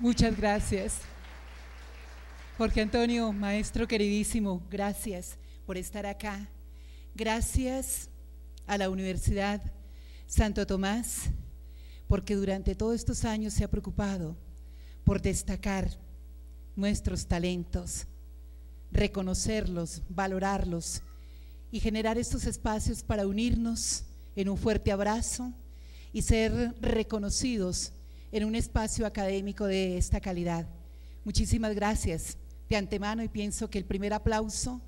Muchas gracias. Jorge Antonio, maestro queridísimo, gracias por estar acá. Gracias a la Universidad Santo Tomás, porque durante todos estos años se ha preocupado por destacar nuestros talentos, reconocerlos, valorarlos y generar estos espacios para unirnos en un fuerte abrazo y ser reconocidos en un espacio académico de esta calidad. Muchísimas gracias de antemano, y pienso que el primer aplauso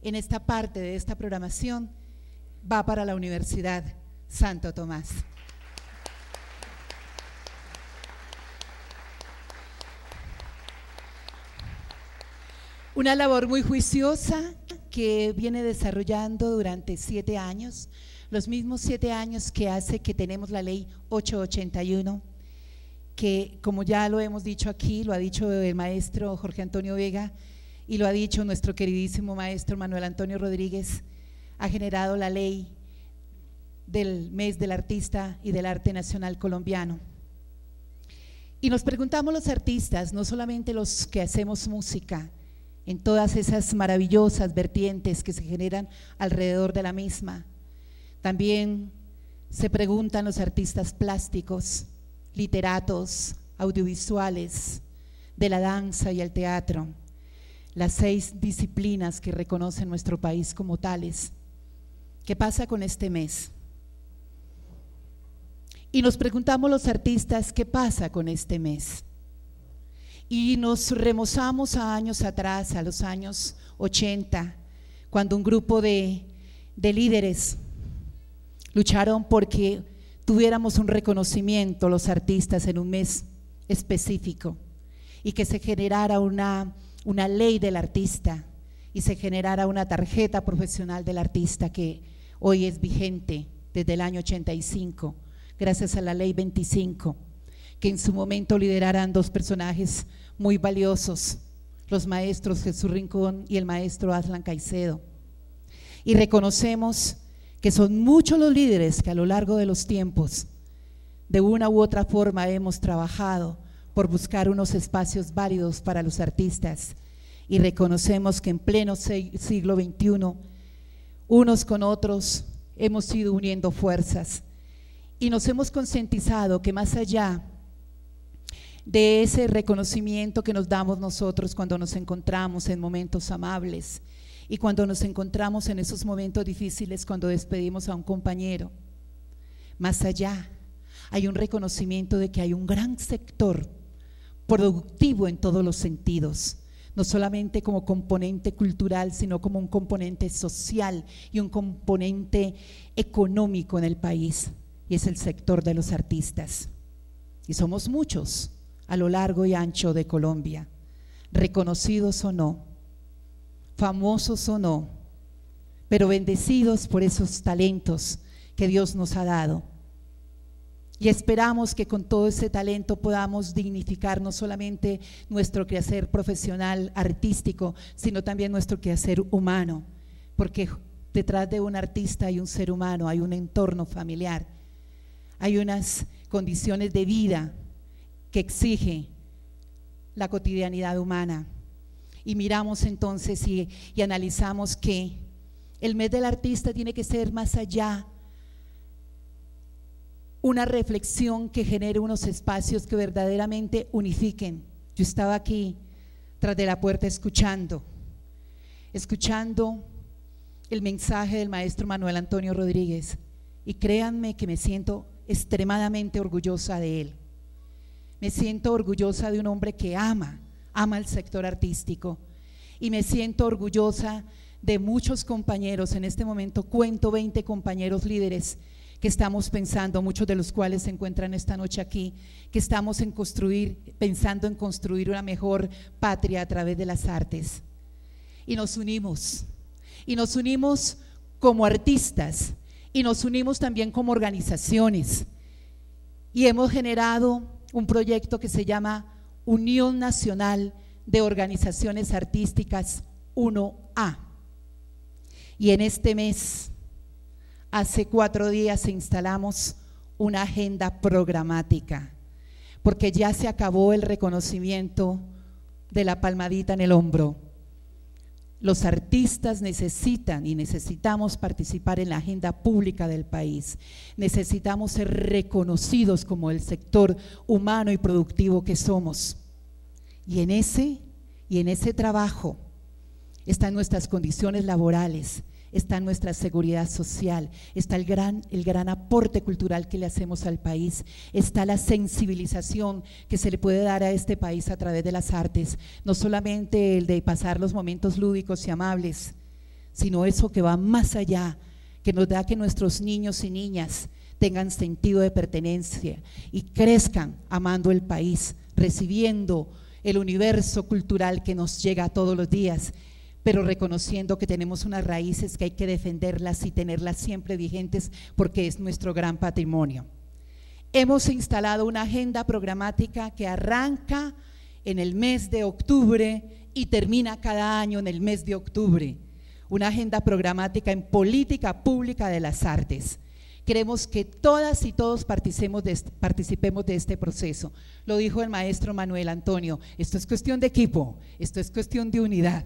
en esta parte de esta programación va para la Universidad Santo Tomás. Una labor muy juiciosa que viene desarrollando durante 7 años, los mismos 7 años que hace que tenemos la Ley 881, que, como ya lo hemos dicho aquí, lo ha dicho el maestro Jorge Antonio Vega y lo ha dicho nuestro queridísimo maestro Manuel Antonio Rodríguez, ha generado la Ley del MES DEL ARTISTA Y EL ARTE NACIONAL COLOMBIANO. Y nos preguntamos los artistas, no solamente los que hacemos música, en todas esas maravillosas vertientes que se generan alrededor de la misma. También se preguntan los artistas plásticos, literatos, audiovisuales, de la danza y el teatro, las 6 disciplinas que reconocen nuestro país como tales. ¿Qué pasa con este mes? Y nos preguntamos los artistas, ¿qué pasa con este mes? Y nos remozamos a años atrás, a los años 80, cuando un grupo de líderes lucharon porque tuviéramos un reconocimiento los artistas en un mes específico y que se generara una ley del artista y se generara una tarjeta profesional del artista que hoy es vigente desde el año 85, gracias a la Ley 25. Que en su momento lideraran 2 personajes muy valiosos, los maestros Jesús Rincón y el maestro Azlan Caicedo. Y reconocemos que son muchos los líderes que a lo largo de los tiempos, de una u otra forma, hemos trabajado por buscar unos espacios válidos para los artistas. Y reconocemos que en pleno siglo XXI, unos con otros, hemos ido uniendo fuerzas y nos hemos concientizado que más allá de ese reconocimiento que nos damos nosotros cuando nos encontramos en momentos amables y cuando nos encontramos en esos momentos difíciles cuando despedimos a un compañero, más allá hay un reconocimiento de que hay un gran sector productivo en todos los sentidos, no solamente como componente cultural, sino como un componente social y un componente económico en el país, y es el sector de los artistas. Y somos muchos a lo largo y ancho de Colombia, reconocidos o no, famosos o no, pero bendecidos por esos talentos que Dios nos ha dado. Y esperamos que con todo ese talento podamos dignificar no solamente nuestro quehacer profesional artístico, sino también nuestro quehacer humano, porque detrás de un artista hay un ser humano, hay un entorno familiar, hay unas condiciones de vida que exige la cotidianidad humana. Y miramos entonces y analizamos que el mes del artista tiene que ser más allá una reflexión que genere unos espacios que verdaderamente unifiquen. Yo estaba aquí tras de la puerta escuchando el mensaje del maestro Manuel Antonio Rodríguez, y créanme que me siento extremadamente orgullosa de él. Me siento orgullosa de un hombre que ama el sector artístico, y me siento orgullosa de muchos compañeros. En este momento cuento 20 compañeros líderes que estamos pensando, muchos de los cuales se encuentran esta noche aquí, que estamos pensando en construir una mejor patria a través de las artes. Y nos unimos, como artistas, y nos unimos también como organizaciones, y hemos generado un proyecto que se llama Unión Nacional de Organizaciones Artísticas 1A, y en este mes, hace 4 días, instalamos una agenda programática porque ya se acabó el reconocimiento de la palmadita en el hombro. Los artistas necesitan y necesitamos participar en la agenda pública del país. Necesitamos ser reconocidos como el sector humano y productivo que somos. Y en ese trabajo están nuestras condiciones laborales, está nuestra seguridad social, está el gran aporte cultural que le hacemos al país, está la sensibilización que se le puede dar a este país a través de las artes, no solamente el de pasar los momentos lúdicos y amables, sino eso que va más allá, que nos da que nuestros niños y niñas tengan sentido de pertenencia y crezcan amando el país, recibiendo el universo cultural que nos llega todos los días, pero reconociendo que tenemos unas raíces que hay que defenderlas y tenerlas siempre vigentes porque es nuestro gran patrimonio. Hemos instalado una agenda programática que arranca en el mes de octubre y termina cada año en el mes de octubre. Una agenda programática en política pública de las artes. Queremos que todas y todos participemos de este proceso. Lo dijo el maestro Manuel Antonio, esto es cuestión de equipo, esto es cuestión de unidad.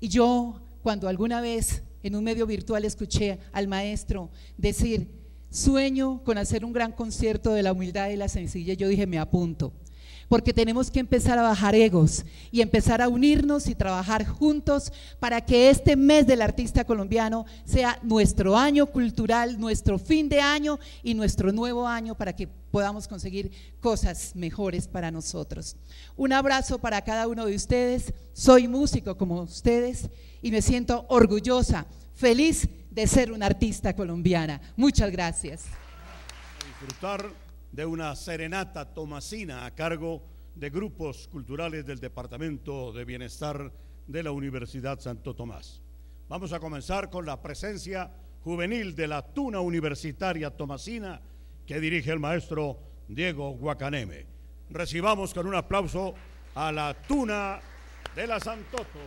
Y yo, cuando alguna vez en un medio virtual escuché al maestro decir, sueño con hacer un gran concierto de la humildad y la sencillez, yo dije, me apunto. Porque tenemos que empezar a bajar egos y empezar a unirnos y trabajar juntos para que este mes del artista colombiano sea nuestro año cultural, nuestro fin de año y nuestro nuevo año para que podamos conseguir cosas mejores para nosotros. Un abrazo para cada uno de ustedes, soy músico como ustedes y me siento orgullosa, feliz de ser una artista colombiana. Muchas gracias. Disfrutar de una serenata tomasina a cargo de grupos culturales del Departamento de Bienestar de la Universidad Santo Tomás. Vamos a comenzar con la presencia juvenil de la Tuna Universitaria Tomasina que dirige el maestro Diego Guacaneme. Recibamos con un aplauso a la Tuna de la Santoto.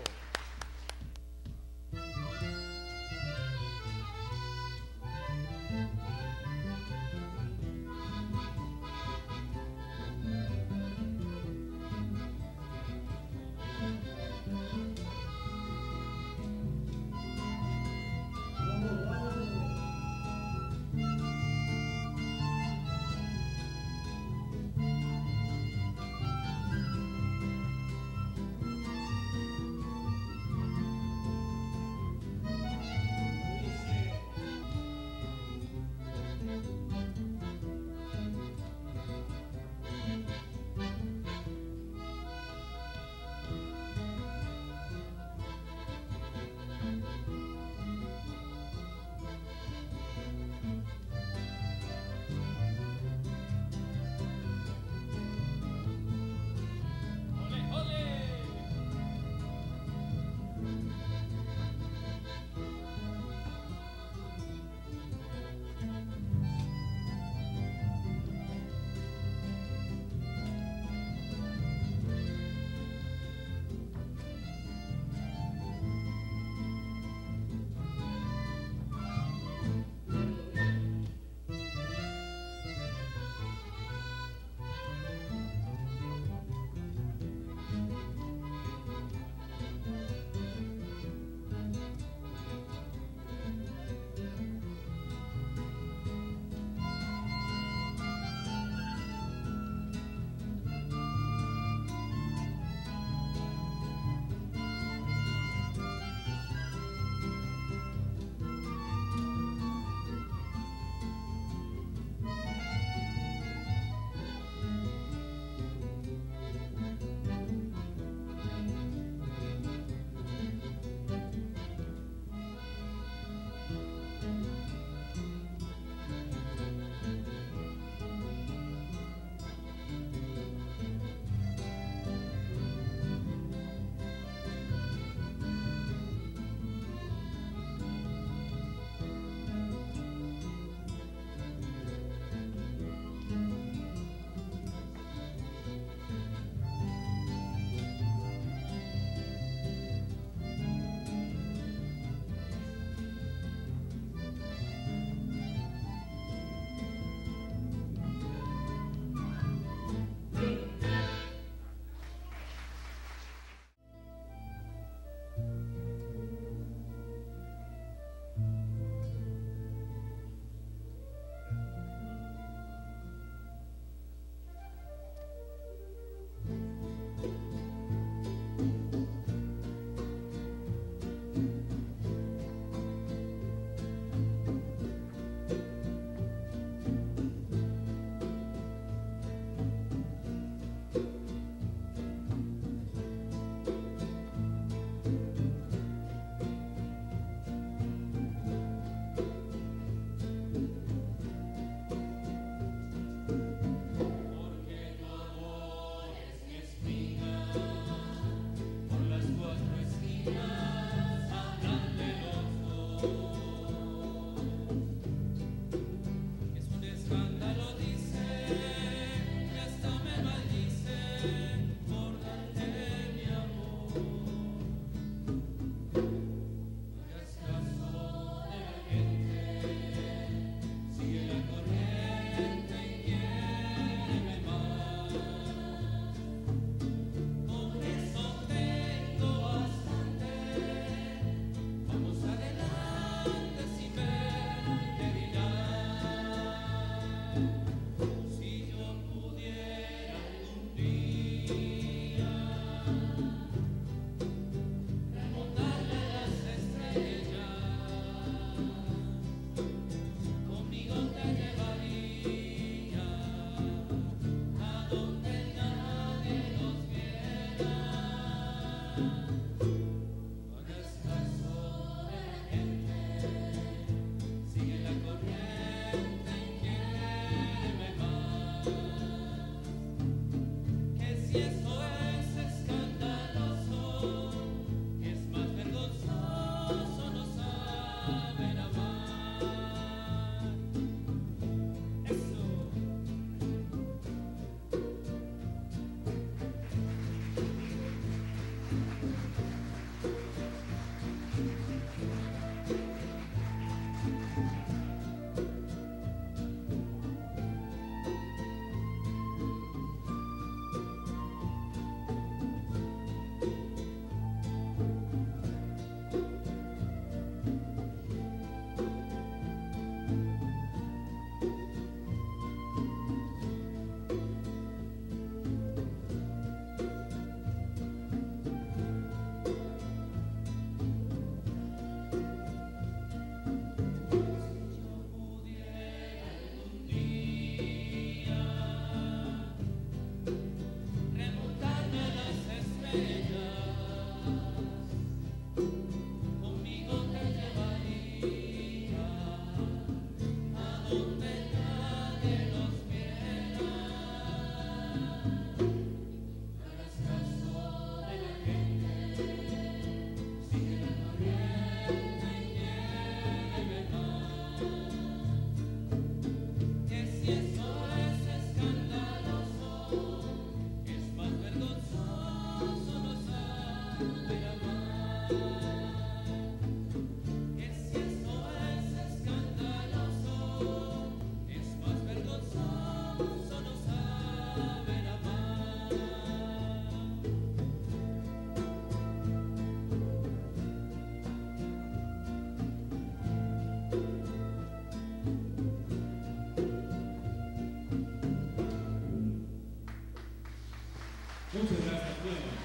Muchas gracias.